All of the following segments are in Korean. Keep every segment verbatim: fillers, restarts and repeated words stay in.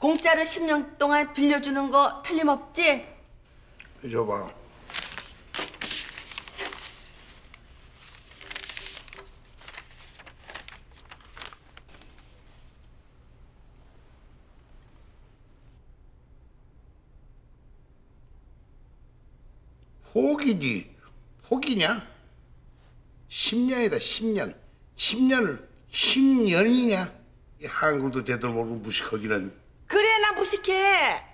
공짜로 십 년 동안 빌려주는 거 틀림없지? 잊어봐. 포기지. 포기냐? 십 년이다, 십 년. 십 년을 십 년이냐? 이 한글도 제대로 모르고 무식하기는. 그래, 난 무식해.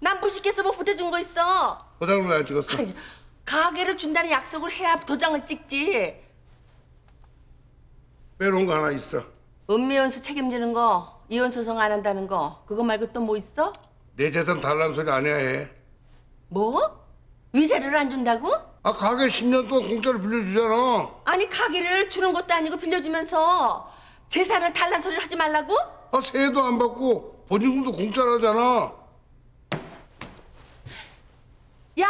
난 무식해서 뭐 보태준 거 있어. 도장을 왜 안 찍었어? 아니, 가게를 준다는 약속을 해야 도장을 찍지. 빼놓은 거 하나 있어. 읍미원수 책임지는 거, 이혼소송 안 한다는 거. 그거 말고 또 뭐 있어? 내 재산 달라는 소리 안 해야 해. 뭐? 위자료를 안 준다고? 아, 가게 십 년 동안 공짜로 빌려주잖아. 아니, 가게를 주는 것도 아니고 빌려주면서 재산을 달란 소리를 하지 말라고? 아, 세도 안 받고 보증금도 공짜라잖아. 야,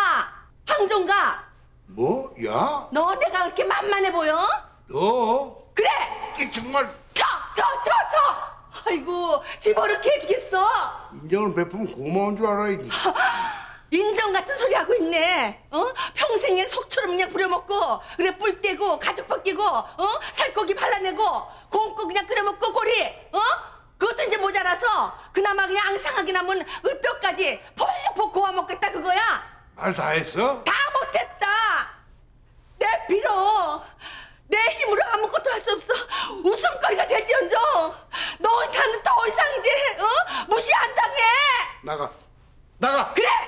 황종가. 뭐? 야? 너 내가 그렇게 만만해 보여? 너? 그래! 이게 정말... 쳐! 쳐! 쳐! 쳐! 아이고, 집어넣게 해주겠어. 인정을 베풀면 고마운 줄 알아야지. 인정 같은 소리 하고 있네. 어? 평생에 속처럼 그냥 부려먹고, 그냥 뿔 떼고, 가죽 벗기고, 어? 살코기 발라내고, 곰고 그냥 끓여먹고, 고리. 어? 그것도 이제 모자라서, 그나마 그냥 앙상하게 남은 을뼈까지 폭폭 고아먹겠다, 그거야. 말 다 했어? 다 못했다. 내 빌어. 내 힘으로 아무것도 할 수 없어. 웃음거리가 될지언정. 너한테는 더 이상이지. 어? 무시 안 당해. 나가. 나가. 그래!